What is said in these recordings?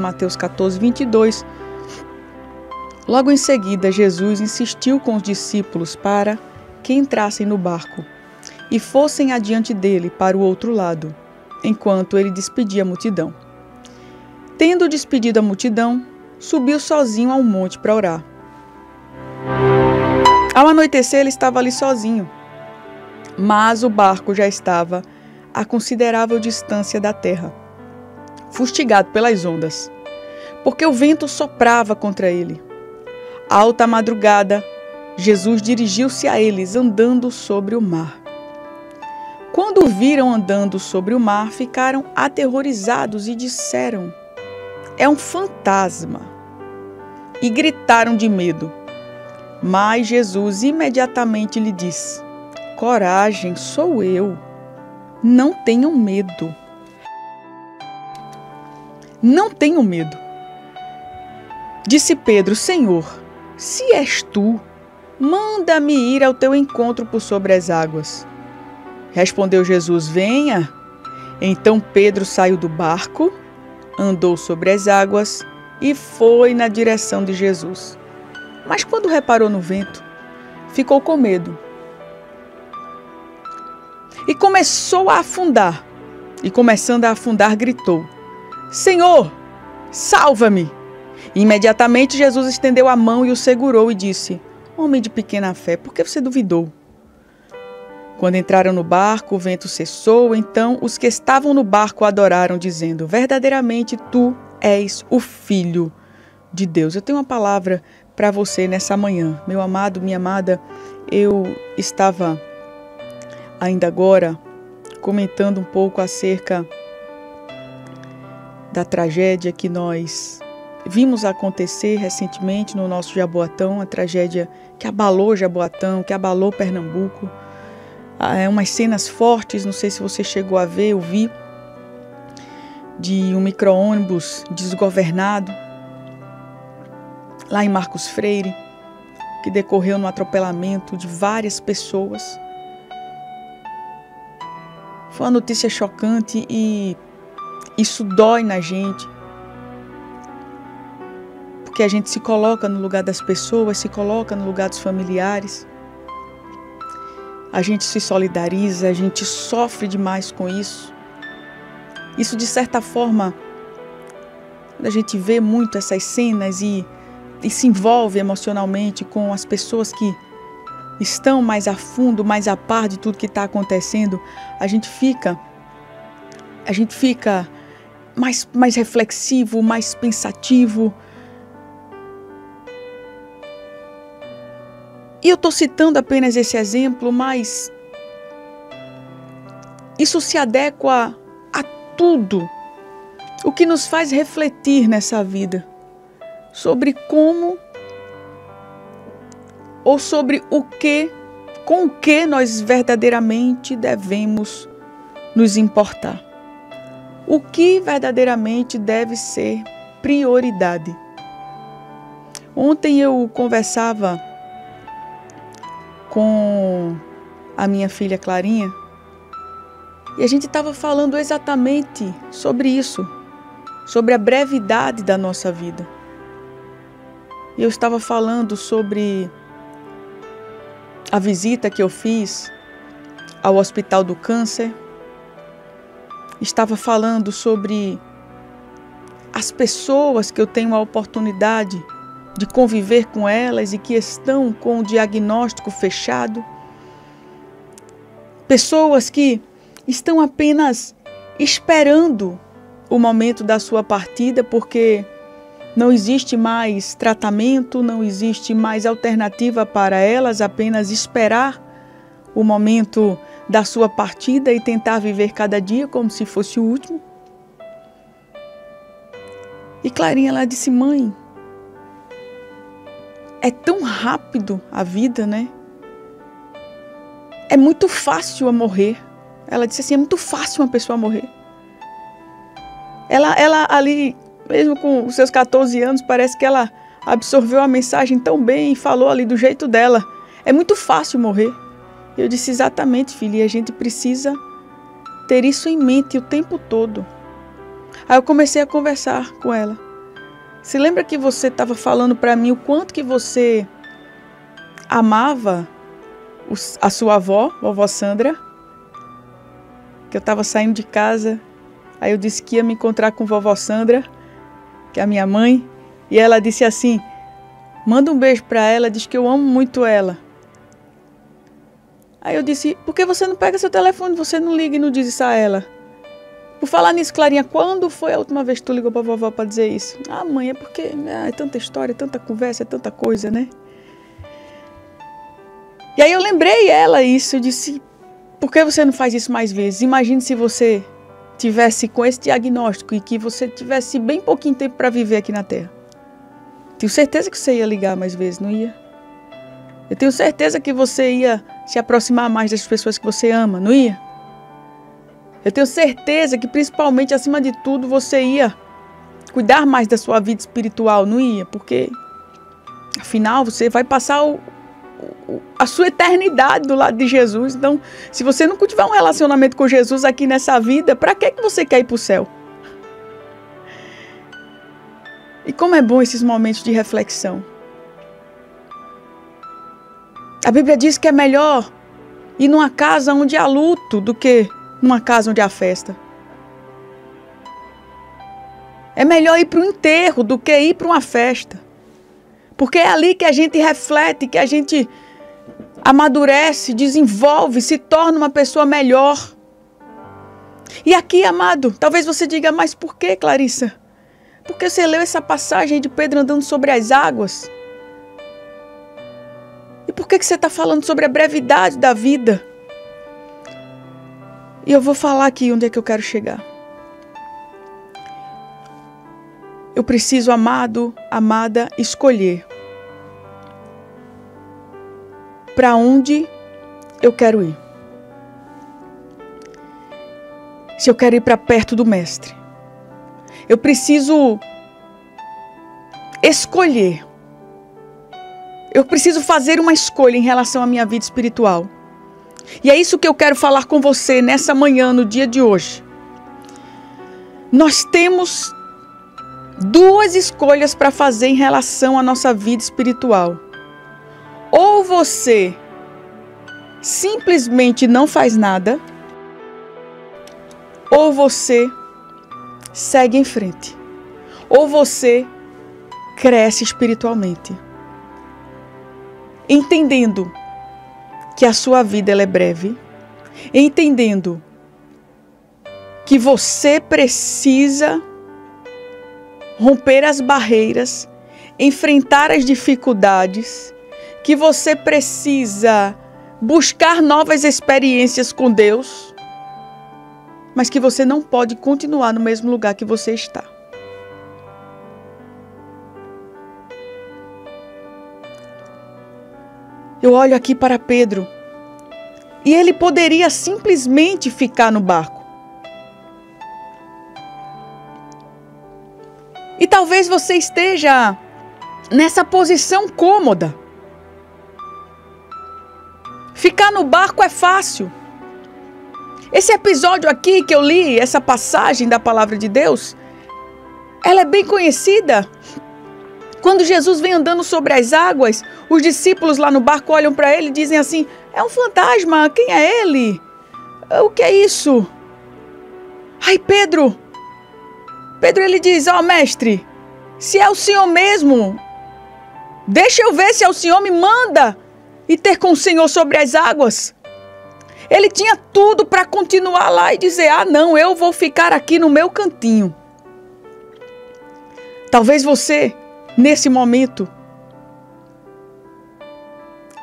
Mateus 14, 22. Logo em seguida, Jesus insistiu com os discípulos para que entrassem no barco e fossem adiante dele para o outro lado, enquanto ele despedia a multidão. Tendo despedido a multidão, subiu sozinho ao monte para orar. Ao anoitecer, ele estava ali sozinho, mas o barco já estava a considerável distância da terra, fustigado pelas ondas, porque o vento soprava contra ele. Alta madrugada, Jesus dirigiu-se a eles andando sobre o mar. Quando o viram andando sobre o mar, ficaram aterrorizados e disseram: "É um fantasma!" E gritaram de medo. Mas Jesus imediatamente lhe disse: "Coragem, sou eu. Não tenham medo." Não tenho medo. Disse Pedro: "Senhor, se és tu, manda-me ir ao teu encontro por sobre as águas." Respondeu Jesus: "Venha." Então Pedro saiu do barco, andou sobre as águas e foi na direção de Jesus. Mas quando reparou no vento, ficou com medo e começou a afundar. E começando a afundar, gritou: "Senhor, salva-me!" Imediatamente Jesus estendeu a mão e o segurou e disse: "Homem de pequena fé, por que você duvidou?" Quando entraram no barco, o vento cessou. Então os que estavam no barco adoraram, dizendo: "Verdadeiramente tu és o Filho de Deus." Eu tenho uma palavra para você nessa manhã. Meu amado, minha amada, eu estava ainda agora comentando um pouco acerca da tragédia que nós vimos acontecer recentemente no nosso Jaboatão, a tragédia que abalou Jaboatão, que abalou Pernambuco. Umas cenas fortes, não sei se você chegou a ver, eu vi, de um micro-ônibus desgovernado lá em Marcos Freire, que decorreu no atropelamento de várias pessoas. Foi uma notícia chocante e isso dói na gente, porque a gente se coloca no lugar das pessoas, se coloca no lugar dos familiares. A gente se solidariza, a gente sofre demais com isso. Isso, de certa forma, a gente vê muito essas cenas e se envolve emocionalmente com as pessoas que estão mais a fundo, mais a par de tudo que está acontecendo. A gente fica mais reflexivo, mais pensativo. E eu estou citando apenas esse exemplo, mas isso se adequa a tudo o que nos faz refletir nessa vida, sobre como ou sobre o que, com o que nós verdadeiramente devemos nos importar. O que verdadeiramente deve ser prioridade. Ontem eu conversava com a minha filha Clarinha e a gente estava falando exatamente sobre isso, sobre a brevidade da nossa vida. E eu estava falando sobre a visita que eu fiz ao Hospital do Câncer. Estava falando sobre as pessoas que eu tenho a oportunidade de conviver com elas e que estão com o diagnóstico fechado. Pessoas que estão apenas esperando o momento da sua partida, porque não existe mais tratamento, não existe mais alternativa para elas, apenas esperar o momento da sua partida e tentar viver cada dia como se fosse o último. E Clarinha lá disse: "Mãe, é tão rápido a vida, né? É muito fácil a morrer." Ela disse assim: "É muito fácil uma pessoa morrer." Ela ali, mesmo com os seus 14 anos, parece que ela absorveu a mensagem tão bem e falou ali do jeito dela: "É muito fácil morrer." Eu disse: "Exatamente, filha, e a gente precisa ter isso em mente o tempo todo. Aí eu comecei a conversar com ela. Você lembra que você estava falando para mim o quanto que você amava a sua avó, a vovó Sandra? Que eu estava saindo de casa, aí eu disse que ia me encontrar com a vovó Sandra, que é a minha mãe, e ela disse assim, manda um beijo para ela, diz que eu amo muito ela. Aí eu disse, por que você não pega seu telefone, você não liga e não diz isso a ela? Por falar nisso, Clarinha, quando foi a última vez que tu ligou para a vovó para dizer isso? Ah, mãe, é porque é tanta história, é tanta conversa, é tanta coisa, né? E aí eu lembrei ela isso, eu disse, por que você não faz isso mais vezes? Imagine se você tivesse com esse diagnóstico e que você tivesse bem pouquinho tempo para viver aqui na Terra. Tenho certeza que você ia ligar mais vezes, não ia? Eu tenho certeza que você ia se aproximar mais das pessoas que você ama, não ia? Eu tenho certeza que, principalmente, acima de tudo, você ia cuidar mais da sua vida espiritual, não ia? Porque, afinal, você vai passar a sua eternidade do lado de Jesus. Então, se você não cultivar um relacionamento com Jesus aqui nessa vida, para que você quer ir para o céu? E como é bom esses momentos de reflexão. A Bíblia diz que é melhor ir numa casa onde há luto do que numa casa onde há festa. É melhor ir para o enterro do que ir para uma festa. Porque é ali que a gente reflete, que a gente amadurece, desenvolve, se torna uma pessoa melhor. E aqui, amado, talvez você diga, mas por que, Clarissa? Porque você leu essa passagem de Pedro andando sobre as águas? E por que você está falando sobre a brevidade da vida? E eu vou falar aqui onde é que eu quero chegar. Eu preciso, amado, amada, escolher para onde eu quero ir. Se eu quero ir para perto do Mestre, eu preciso escolher. Eu preciso fazer uma escolha em relação à minha vida espiritual. E é isso que eu quero falar com você nessa manhã, no dia de hoje. Nós temos duas escolhas para fazer em relação à nossa vida espiritual. Ou você simplesmente não faz nada, ou você segue em frente, ou você cresce espiritualmente, entendendo que a sua vida ela é breve, entendendo que você precisa romper as barreiras, enfrentar as dificuldades, que você precisa buscar novas experiências com Deus, mas que você não pode continuar no mesmo lugar que você está. Eu olho aqui para Pedro, e ele poderia simplesmente ficar no barco. E talvez você esteja nessa posição cômoda. Ficar no barco é fácil. Esse episódio aqui que eu li, essa passagem da palavra de Deus, ela é bem conhecida. Quando Jesus vem andando sobre as águas, os discípulos lá no barco olham para ele e dizem assim, é um fantasma, quem é ele? O que é isso? Ai, Pedro, ele diz, ó, mestre, se é o Senhor mesmo, deixa eu ver se é o Senhor, me manda e ter com o Senhor sobre as águas. Ele tinha tudo para continuar lá e dizer, ah, não, eu vou ficar aqui no meu cantinho. Talvez você, nesse momento,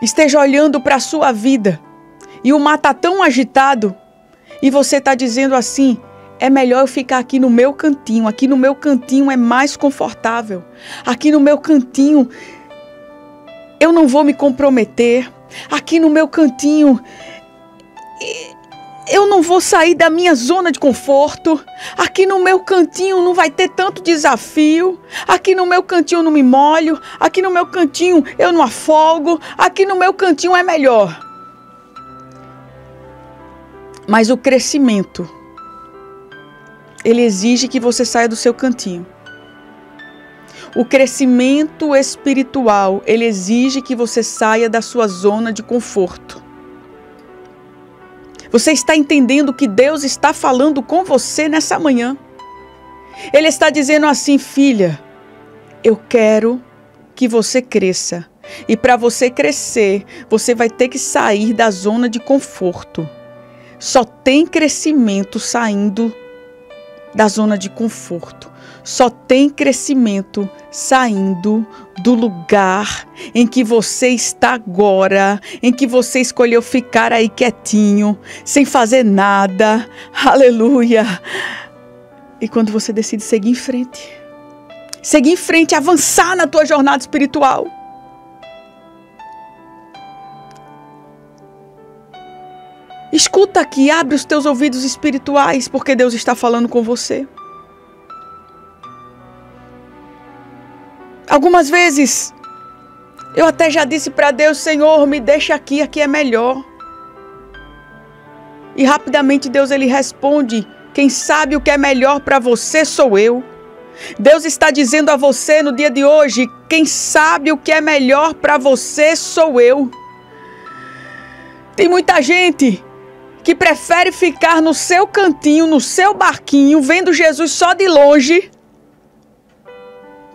esteja olhando para a sua vida e o mar está tão agitado e você está dizendo assim, é melhor eu ficar aqui no meu cantinho é mais confortável. Aqui no meu cantinho eu não vou me comprometer. Aqui no meu cantinho eu não vou sair da minha zona de conforto. Aqui no meu cantinho não vai ter tanto desafio. Aqui no meu cantinho eu não me molho. Aqui no meu cantinho eu não afogo. Aqui no meu cantinho é melhor. Mas o crescimento ele exige que você saia do seu cantinho. O crescimento espiritual, ele exige que você saia da sua zona de conforto. Você está entendendo que Deus está falando com você nessa manhã. Ele está dizendo assim: filha, eu quero que você cresça. E para você crescer, você vai ter que sair da zona de conforto. Só tem crescimento saindo da zona de conforto. Só tem crescimento saindo do lugar em que você está agora, em que você escolheu ficar aí quietinho, sem fazer nada. Aleluia! E quando você decide seguir em frente, avançar na tua jornada espiritual. Escuta aqui, abre os teus ouvidos espirituais, porque Deus está falando com você. Algumas vezes, eu até já disse para Deus: Senhor, me deixa aqui, aqui é melhor. E rapidamente Deus, ele responde: quem sabe o que é melhor para você sou eu. Deus está dizendo a você no dia de hoje: quem sabe o que é melhor para você sou eu. Tem muita gente que prefere ficar no seu cantinho, no seu barquinho, vendo Jesus só de longe,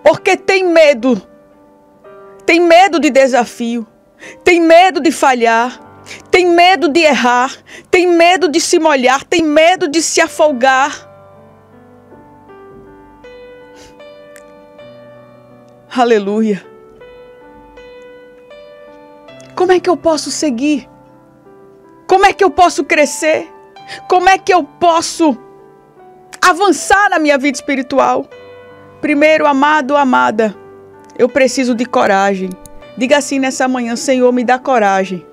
porque tem medo de desafio, tem medo de falhar, tem medo de errar, tem medo de se molhar, tem medo de se afogar. Aleluia! Como é que eu posso seguir? Como é que eu posso crescer? Como é que eu posso avançar na minha vida espiritual? Primeiro, amado, amada, eu preciso de coragem. Diga assim nessa manhã: Senhor, me dá coragem.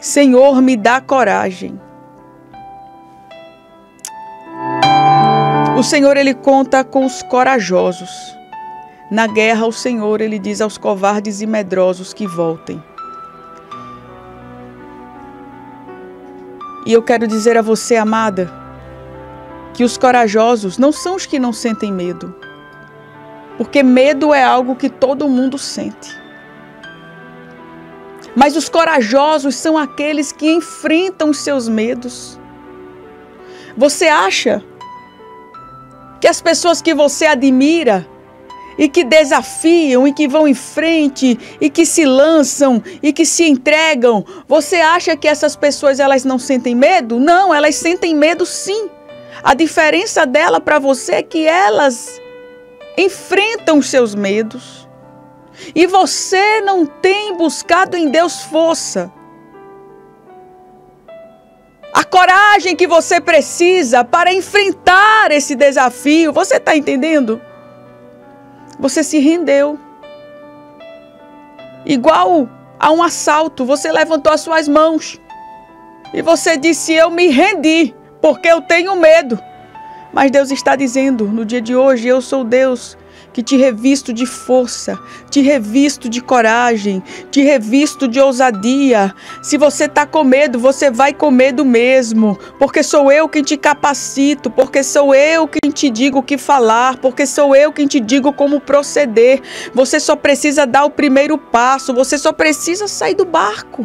Senhor, me dá coragem. O Senhor, ele conta com os corajosos. Na guerra, o Senhor, ele diz aos covardes e medrosos que voltem. E eu quero dizer a você, amada, que os corajosos não são os que não sentem medo, porque medo é algo que todo mundo sente. Mas os corajosos são aqueles que enfrentam os seus medos. Você acha que as pessoas que você admira e que desafiam e que vão em frente e que se lançam e que se entregam, você acha que essas pessoas elas não sentem medo? Não, elas sentem medo sim. A diferença dela para você é que elas enfrentam os seus medos. E você não tem buscado em Deus força. A coragem que você precisa para enfrentar esse desafio. Você está entendendo? Você se rendeu. Igual a um assalto, você levantou as suas mãos. E você disse: eu me rendi. Porque eu tenho medo. Mas Deus está dizendo no dia de hoje: eu sou Deus que te revisto de força, te revisto de coragem, te revisto de ousadia. Se você está com medo, você vai com medo mesmo. Porque sou eu quem te capacito, porque sou eu quem te digo o que falar, porque sou eu quem te digo como proceder. Você só precisa dar o primeiro passo, você só precisa sair do barco.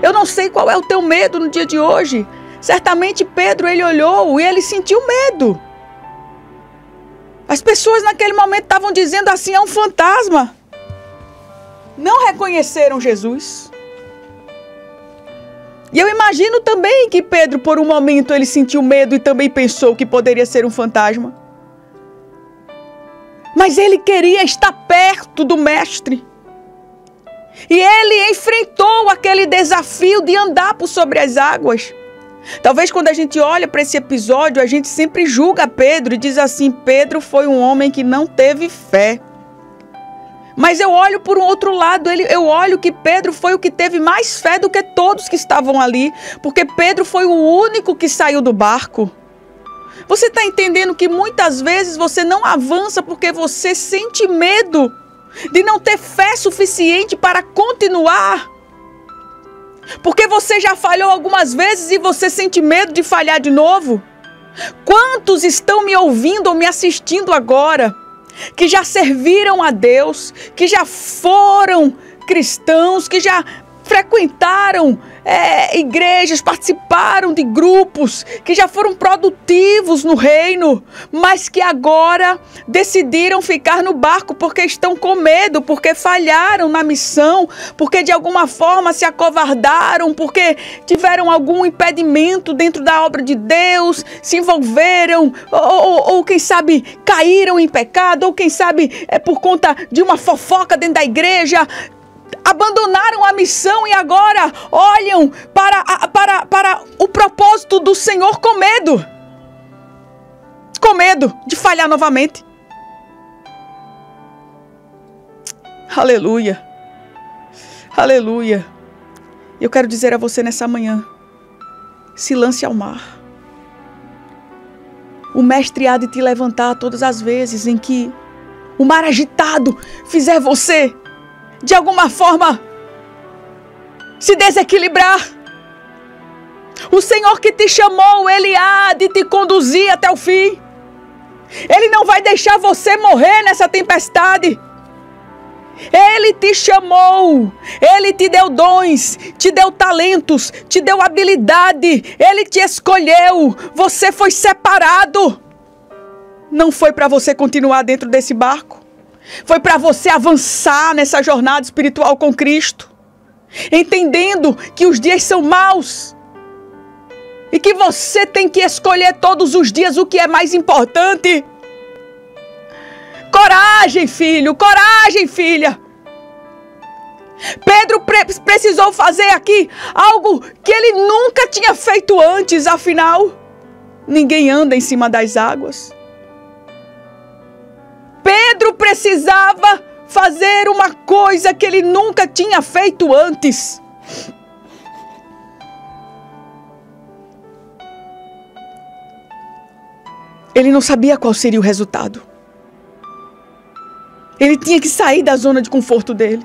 Eu não sei qual é o teu medo no dia de hoje. Certamente Pedro, ele olhou e ele sentiu medo. As pessoas naquele momento estavam dizendo assim: é um fantasma. Não reconheceram Jesus. E eu imagino também que Pedro, por um momento, ele sentiu medo e também pensou que poderia ser um fantasma. Mas ele queria estar perto do mestre. E ele enfrentou aquele desafio de andar por sobre as águas. Talvez quando a gente olha para esse episódio, a gente sempre julga Pedro e diz assim: Pedro foi um homem que não teve fé. Mas eu olho por um outro lado, eu olho que Pedro foi o que teve mais fé do que todos que estavam ali, porque Pedro foi o único que saiu do barco. Você está entendendo que muitas vezes você não avança porque você sente medo de não ter fé suficiente para continuar? Porque você já falhou algumas vezes e você sente medo de falhar de novo. Quantos estão me ouvindo ou me assistindo agora, que já serviram a Deus, que já foram cristãos, que já frequentaram igrejas, participaram de grupos, que já foram produtivos no reino, mas que agora decidiram ficar no barco porque estão com medo, porque falharam na missão, porque de alguma forma se acovardaram, porque tiveram algum impedimento dentro da obra de Deus, se envolveram, ou quem sabe caíram em pecado, ou quem sabe por conta de uma fofoca dentro da igreja, abandonaram a missão e agora olham para o propósito do Senhor com medo. Com medo de falhar novamente. Aleluia. Aleluia. Eu quero dizer a você nessa manhã, se lance ao mar. O mestre há de te levantar todas as vezes em que o mar agitado fizer você de alguma forma se desequilibrar. O Senhor que te chamou, Ele há de te conduzir até o fim. Ele não vai deixar você morrer nessa tempestade. Ele te chamou, Ele te deu dons, te deu talentos, te deu habilidade, Ele te escolheu, você foi separado. Não foi para você continuar dentro desse barco. Foi para você avançar nessa jornada espiritual com Cristo, entendendo que os dias são maus e que você tem que escolher todos os dias o que é mais importante. Coragem, filho, coragem, filha. Pedro precisou fazer aqui algo que ele nunca tinha feito antes, afinal, ninguém anda em cima das águas. Pedro precisava fazer uma coisa que ele nunca tinha feito antes. Ele não sabia qual seria o resultado. Ele tinha que sair da zona de conforto dele.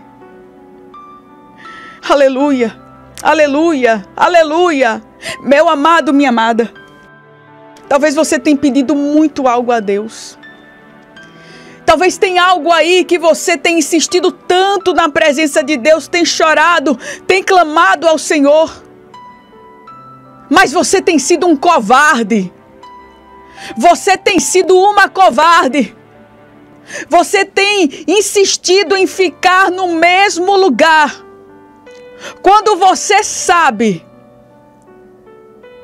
Aleluia, aleluia, aleluia. Meu amado, minha amada, talvez você tenha pedido muito algo a Deus. Talvez tenha algo aí que você tem insistido tanto na presença de Deus, tem chorado, tem clamado ao Senhor. Mas você tem sido um covarde. Você tem sido uma covarde. Você tem insistido em ficar no mesmo lugar. Quando você sabe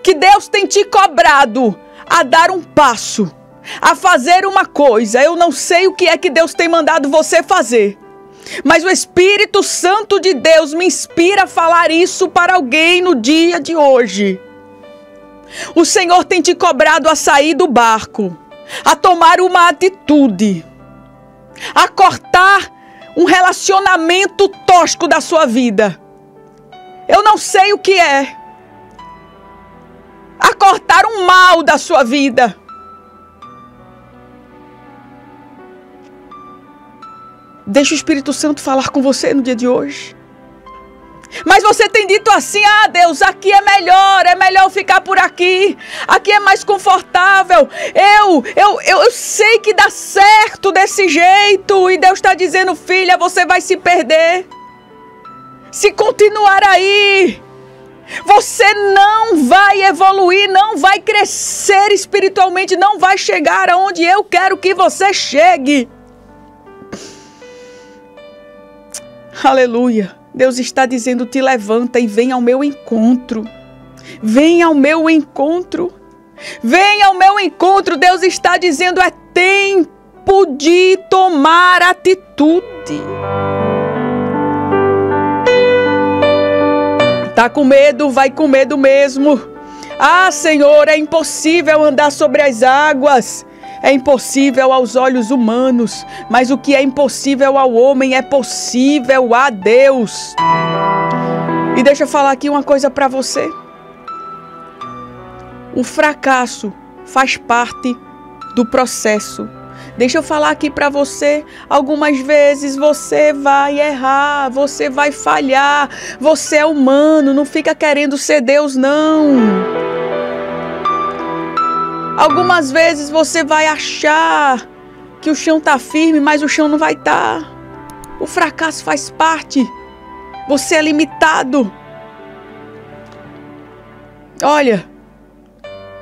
que Deus tem te cobrado a dar um passo, a fazer uma coisa, eu não sei o que é que Deus tem mandado você fazer, mas o Espírito Santo de Deus me inspira a falar isso para alguém no dia de hoje. O Senhor tem te cobrado a sair do barco, a tomar uma atitude, a cortar um relacionamento tóxico da sua vida. Eu não sei o que é. A cortar um mal da sua vida. Deixa o Espírito Santo falar com você no dia de hoje. Mas você tem dito assim, ah Deus, aqui é melhor ficar por aqui. Aqui é mais confortável. Eu sei que dá certo desse jeito. E Deus está dizendo, filha, você vai se perder. Se continuar aí, você não vai evoluir, não vai crescer espiritualmente, não vai chegar aonde eu quero que você chegue. Aleluia, Deus está dizendo, te levanta e vem ao meu encontro, vem ao meu encontro, vem ao meu encontro. Deus está dizendo, é tempo de tomar atitude. Tá com medo? Vai com medo mesmo. Ah Senhor, é impossível andar sobre as águas. É impossível aos olhos humanos, mas o que é impossível ao homem é possível a Deus. E deixa eu falar aqui uma coisa para você. O fracasso faz parte do processo. Deixa eu falar aqui para você, algumas vezes você vai errar, você vai falhar, você é humano, não fica querendo ser Deus não. Algumas vezes você vai achar que o chão está firme, mas o chão não vai estar. O fracasso faz parte. Você é limitado. Olha,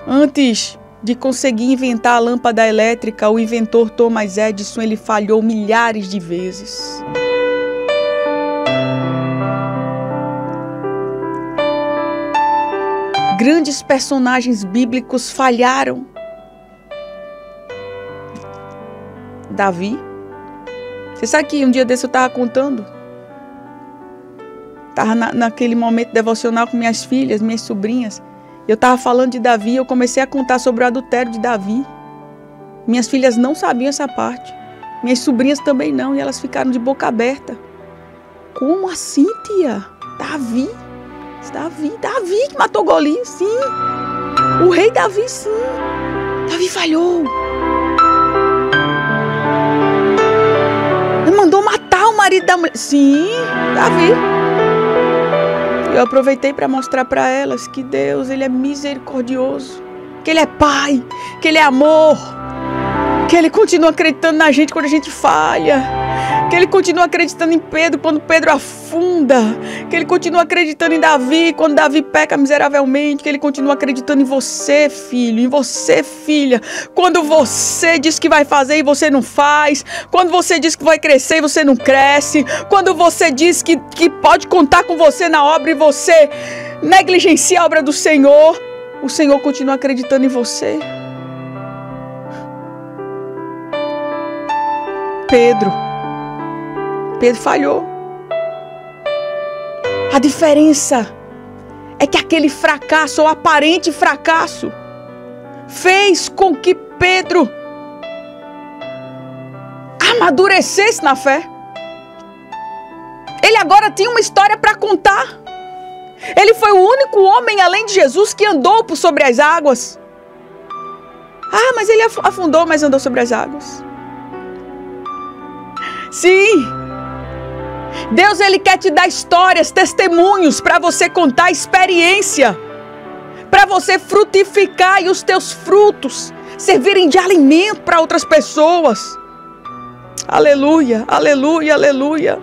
antes de conseguir inventar a lâmpada elétrica, o inventor Thomas Edison, ele falhou milhares de vezes. Grandes personagens bíblicos falharam. Davi. Você sabe que um dia desse eu estava contando? Estava naquele momento devocional com minhas filhas, minhas sobrinhas. Eu estava falando de Davi, eu comecei a contar sobre o adultério de Davi. Minhas filhas não sabiam essa parte. Minhas sobrinhas também não, e elas ficaram de boca aberta. Como assim, tia? Davi? Davi que matou Golias, sim. O rei Davi, sim. Davi falhou. Ele mandou matar o marido da mulher. Sim, Davi. Eu aproveitei para mostrar para elas que Deus, ele é misericordioso, que ele é pai, que ele é amor, que ele continua acreditando na gente quando a gente falha. Que ele continua acreditando em Pedro quando Pedro afunda. Que ele continua acreditando em Davi quando Davi peca miseravelmente. Que ele continua acreditando em você, filho, em você, filha. Quando você diz que vai fazer e você não faz. Quando você diz que vai crescer e você não cresce. Quando você diz que pode contar com você na obra e você negligencia a obra do Senhor. O Senhor continua acreditando em você. Pedro falhou. A diferença é que aquele fracasso, ou aparente fracasso, fez com que Pedro amadurecesse na fé. Ele agora tinha uma história para contar. Ele foi o único homem, além de Jesus, que andou por sobre as águas. Ah, mas ele afundou, mas andou sobre as águas. Sim. Deus, ele quer te dar histórias, testemunhos, para você contar experiência, para você frutificar e os teus frutos servirem de alimento para outras pessoas. Aleluia, aleluia, aleluia.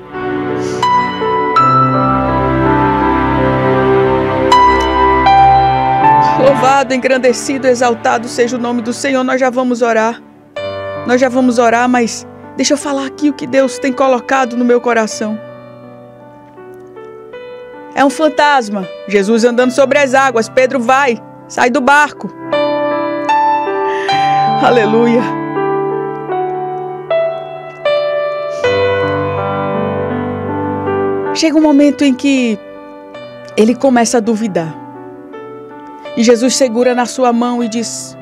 Louvado, engrandecido, exaltado seja o nome do Senhor. Nós já vamos orar, mas deixa eu falar aqui o que Deus tem colocado no meu coração. É um fantasma. Jesus andando sobre as águas. Pedro vai, sai do barco. Aleluia. Chega um momento em que ele começa a duvidar. E Jesus segura na sua mão e diz: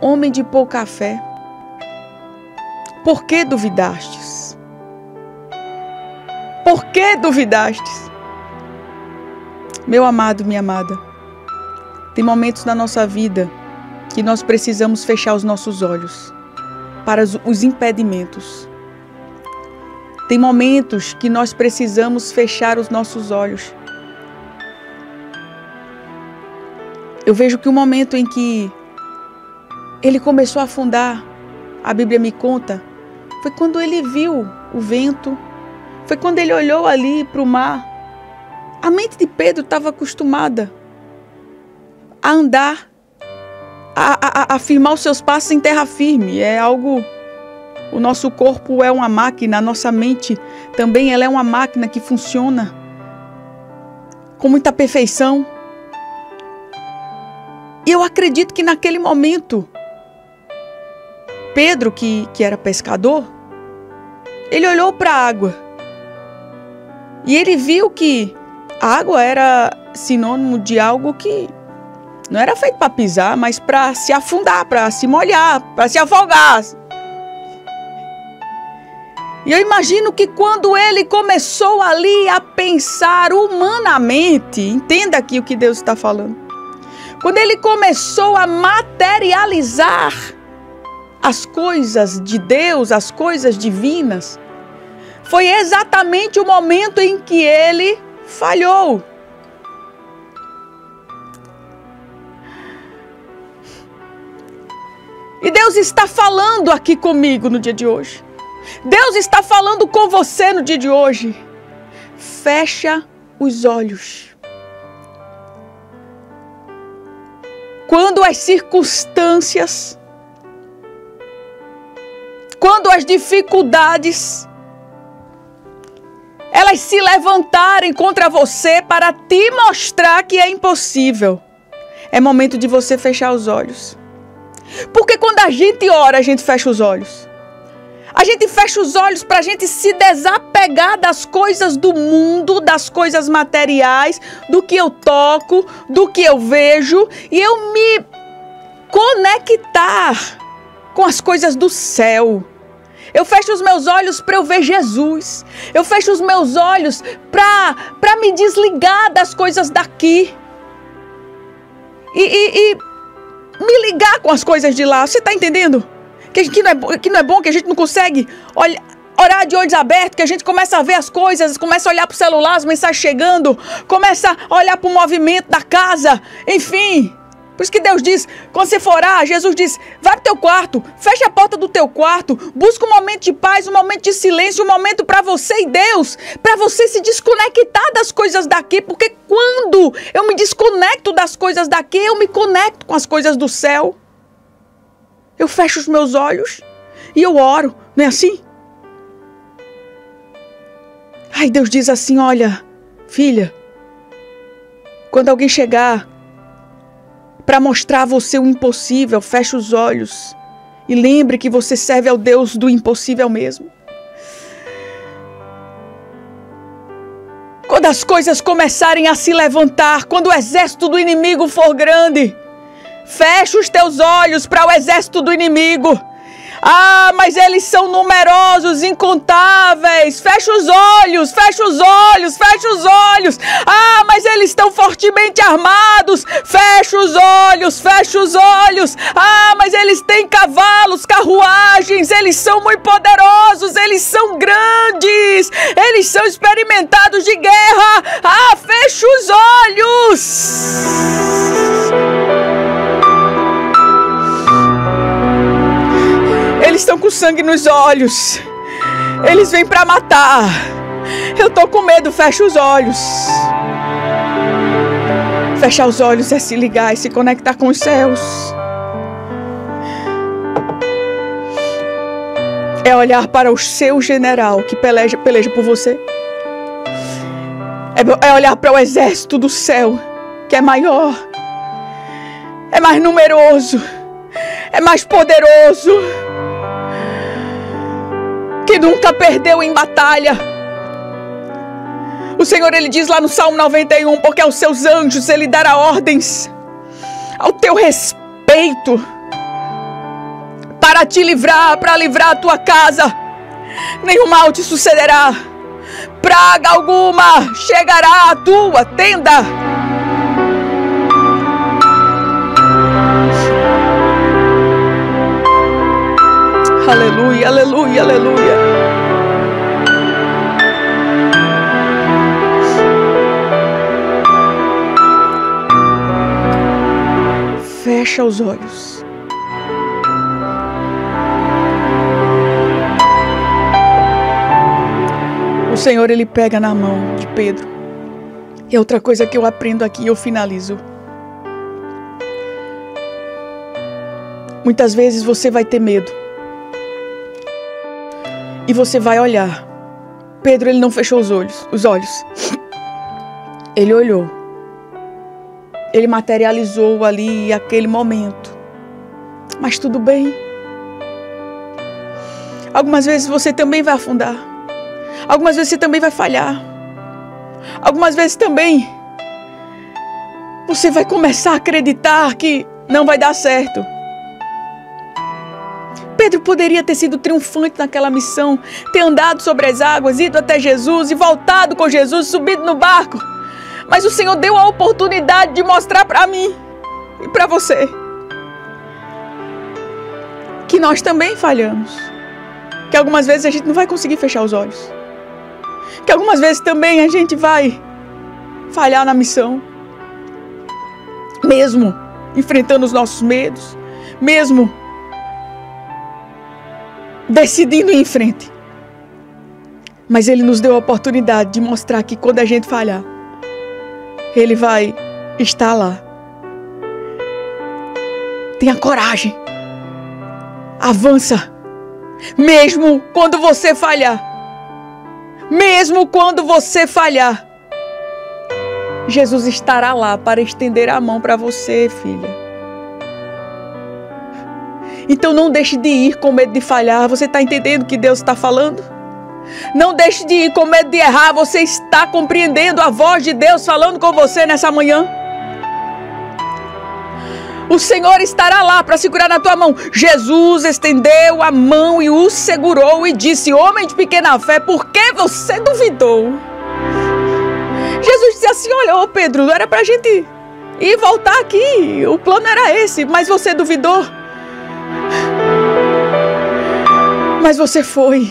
homem de pouca fé, por que duvidastes? Por que duvidastes? Meu amado, minha amada, tem momentos na nossa vida que nós precisamos fechar os nossos olhos para os impedimentos. Tem momentos que nós precisamos fechar os nossos olhos. Eu vejo que o momento em que ele começou a afundar, a Bíblia me conta, foi quando ele viu o vento, foi quando ele olhou ali para o mar. A mente de Pedro estava acostumada a andar, a firmar os seus passos em terra firme. É algo, o nosso corpo é uma máquina, a nossa mente também, ela é uma máquina que funciona com muita perfeição. E eu acredito que naquele momento, Pedro, que era pescador, ele olhou para a água e ele viu que a água era sinônimo de algo que não era feito para pisar, mas para se afundar, para se molhar, para se afogar. E eu imagino que quando ele começou ali a pensar humanamente, entenda aqui o que Deus está falando, quando ele começou a materializar as coisas de Deus, as coisas divinas, foi exatamente o momento em que ele falhou. E Deus está falando aqui comigo no dia de hoje. Deus está falando com você no dia de hoje. Fecha os olhos. Quando as circunstâncias, quando as dificuldades, elas se levantarem contra você para te mostrar que é impossível, é momento de você fechar os olhos. Porque quando a gente ora, a gente fecha os olhos. A gente fecha os olhos para a gente se desapegar das coisas do mundo, das coisas materiais, do que eu toco, do que eu vejo, e eu me conectar com as coisas do céu. Eu fecho os meus olhos para eu ver Jesus. Eu fecho os meus olhos para me desligar das coisas daqui. E me ligar com as coisas de lá. Você está entendendo? Que não é bom, que a gente não consegue orar de olhos abertos, que a gente começa a ver as coisas, começa a olhar para o celular, as mensagens chegando, começa a olhar para o movimento da casa, enfim. Por isso que Deus diz, quando você for orar, Jesus diz, vai para o teu quarto, fecha a porta do teu quarto, busca um momento de paz, um momento de silêncio, um momento para você e Deus, para você se desconectar das coisas daqui, porque quando eu me desconecto das coisas daqui, eu me conecto com as coisas do céu. Eu fecho os meus olhos e eu oro, não é assim? Aí Deus diz assim, olha, filha, quando alguém chegar para mostrar a você o impossível, feche os olhos e lembre que você serve ao Deus do impossível mesmo. Quando as coisas começarem a se levantar, quando o exército do inimigo for grande, feche os teus olhos para o exército do inimigo. Ah, mas eles são numerosos, incontáveis. Fecha os olhos, fecha os olhos, fecha os olhos. Ah, mas eles estão fortemente armados. Fecha os olhos, fecha os olhos. Ah, mas eles têm cavalos, carruagens. Eles são muito poderosos, eles são grandes. Eles são experimentados de guerra. Ah, fecha os olhos. Eles estão com sangue nos olhos. Eles vêm para matar. Eu tô com medo, fecha os olhos. Fechar os olhos é se ligar, é se conectar com os céus. É olhar para o seu general que peleja por você. É olhar para o exército do céu, que é maior, é mais numeroso, é mais poderoso, que nunca perdeu em batalha. O Senhor, Ele diz lá no Salmo 91, porque aos seus anjos Ele dará ordens ao teu respeito para te livrar, para livrar a tua casa. Nenhum mal te sucederá, praga alguma chegará à tua tenda. Aleluia, aleluia, aleluia. Fecha os olhos. O Senhor, Ele pega na mão de Pedro. E outra coisa que eu aprendo aqui e eu finalizo. Muitas vezes você vai ter medo. E você vai olhar. Pedro, ele não fechou os olhos. Ele olhou. Ele materializou ali aquele momento. Mas tudo bem. Algumas vezes você também vai afundar. Algumas vezes você também vai falhar. Algumas vezes também você vai começar a acreditar que não vai dar certo. Pedro poderia ter sido triunfante naquela missão, ter andado sobre as águas, ido até Jesus e voltado com Jesus, subido no barco. Mas o Senhor deu a oportunidade de mostrar para mim e para você que nós também falhamos, que algumas vezes a gente não vai conseguir fechar os olhos, que algumas vezes também a gente vai falhar na missão, mesmo enfrentando os nossos medos, mesmo decidindo ir em frente. Mas Ele nos deu a oportunidade de mostrar que quando a gente falhar, Ele vai estar lá. Tenha coragem. Avança. Mesmo quando você falhar. Mesmo quando você falhar. Jesus estará lá para estender a mão para você, filha. Então não deixe de ir com medo de falhar. Você está entendendo o que Deus está falando? Não deixe de ir com medo de errar. Você está compreendendo a voz de Deus falando com você nessa manhã? O Senhor estará lá para segurar na tua mão. Jesus estendeu a mão e o segurou e disse: homem de pequena fé, por que você duvidou? Jesus disse assim: olha, ô Pedro, era para a gente ir voltar aqui. O plano era esse, mas você duvidou. Mas você foi.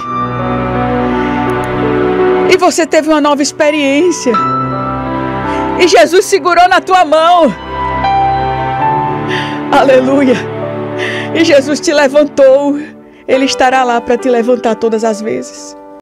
E você teve uma nova experiência. E Jesus segurou na tua mão. Aleluia. E Jesus te levantou. Ele estará lá para te levantar todas as vezes.